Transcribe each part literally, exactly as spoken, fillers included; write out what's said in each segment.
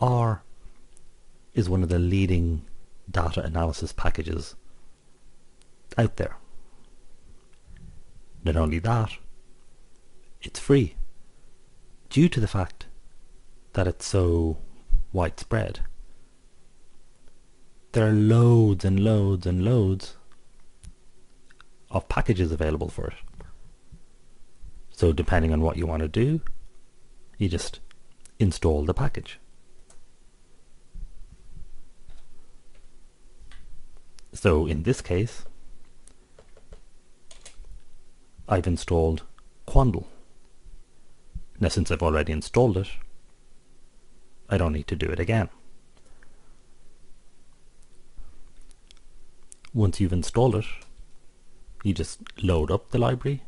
R is one of the leading data analysis packages out there. Not only that, it's free due to the fact that it's so widespread. There are loads and loads and loads of packages available for it. So depending on what you want to do, you just install the package. So in this case, I've installed Quandl. Now, since I've already installed it, I don't need to do it again. Once you've installed it, you just load up the library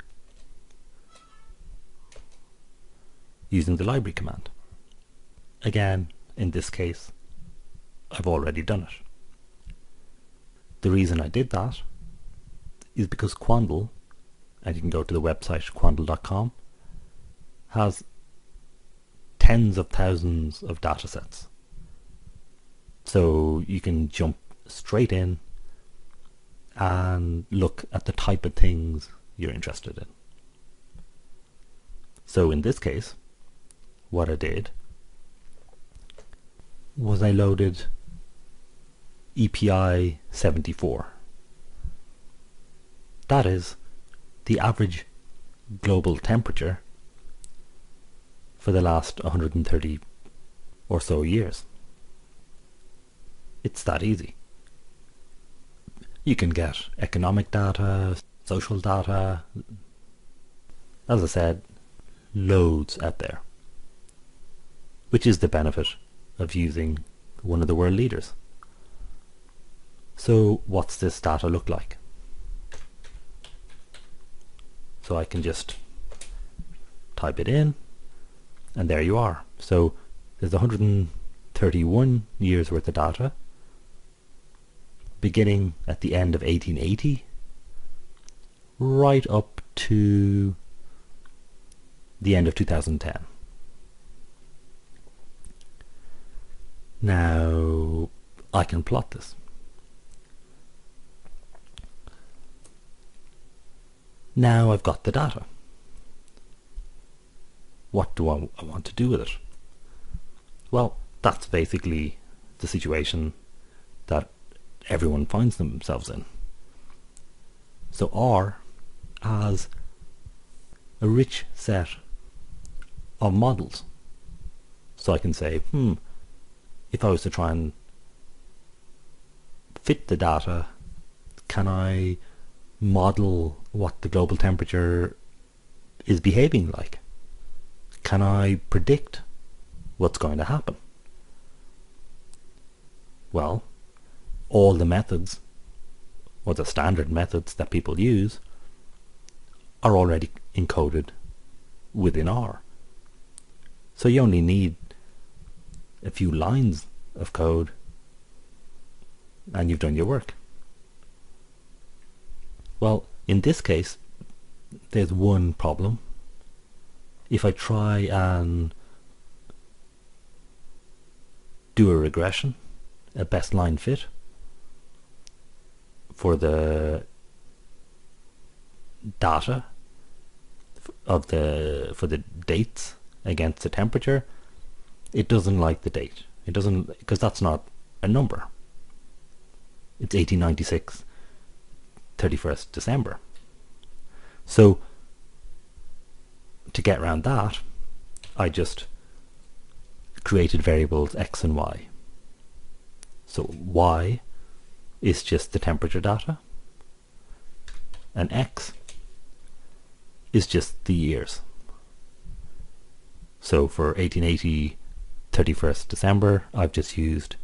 using the library command. Again, in this case, I've already done it. The reason I did that is because Quandl, and you can go to the website quandl dot com, has tens of thousands of datasets. So you can jump straight in and look at the type of things you're interested in. So in this case, what I did was I loaded E P I seventy-four. That is the average global temperature for the last one hundred thirty or so years. It's that easy. You can get economic data, social data, as I said, loads out there, which is the benefit of using one of the world leaders. So what's this data look like? So I can just type it in, and there you are. So there's one hundred thirty-one years worth of data, beginning at the end of eighteen eighty, right up to the end of two thousand ten. Now I can plot this. Now I've got the data. What do I, I want to do with it? Well, that's basically the situation that everyone finds themselves in. So R has a rich set of models. So I can say, hmm, if I was to try and fit the data, can I model what the global temperature is behaving like? Can I predict what's going to happen? Well, all the methods, or the standard methods that people use, are already encoded within R. So you only need a few lines of code and you've done your work. Well, in this case, there's one problem. If I try and do a regression, a best line fit for the data of the for the dates against the temperature, it doesn't like the date. It doesn't, because that's not a number. It's eighteen ninety-six, thirty-first December. So to get around that, I just created variables X and Y. So Y is just the temperature data, and X is just the years. So for eighteen eighty, thirty-first December, I've just used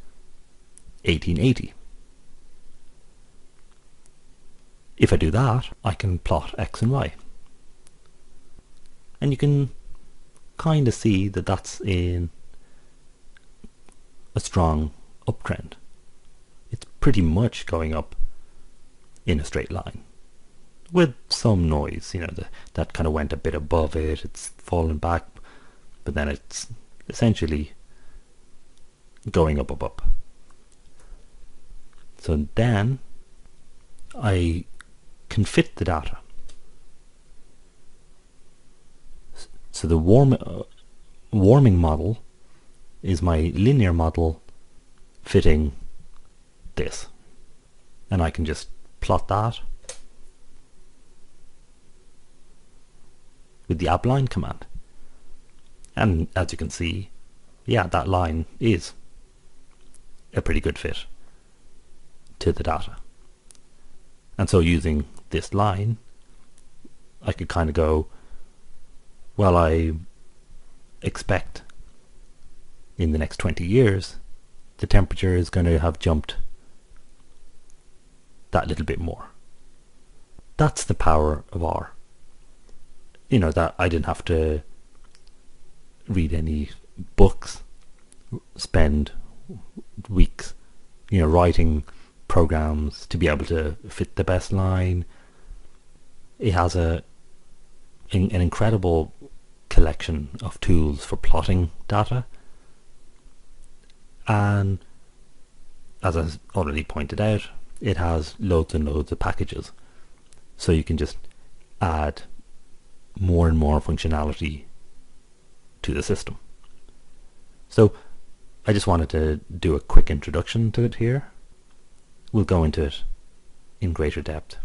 eighteen eighty. If I do that, I can plot X and Y. And you can kind of see that that's in a strong uptrend. It's pretty much going up in a straight line, with some noise, you know, the, that kind of went a bit above it, it's fallen back, but then it's essentially going up, up, up. So then I can fit the data. So the warm, uh, warming model is my linear model fitting this. And I can just plot that with the add line command. And as you can see, yeah, that line is a pretty good fit to the data. And so using this line, I could kind of go, well, I expect in the next twenty years, the temperature is going to have jumped that little bit more. That's the power of R. You know, that I didn't have to read any books, spend weeks, you know, writing programs to be able to fit the best line. It has a an incredible collection of tools for plotting data, and as I've already pointed out, it has loads and loads of packages, so you can just add more and more functionality to the system. So I just wanted to do a quick introduction to it here. We'll go into it in greater depth.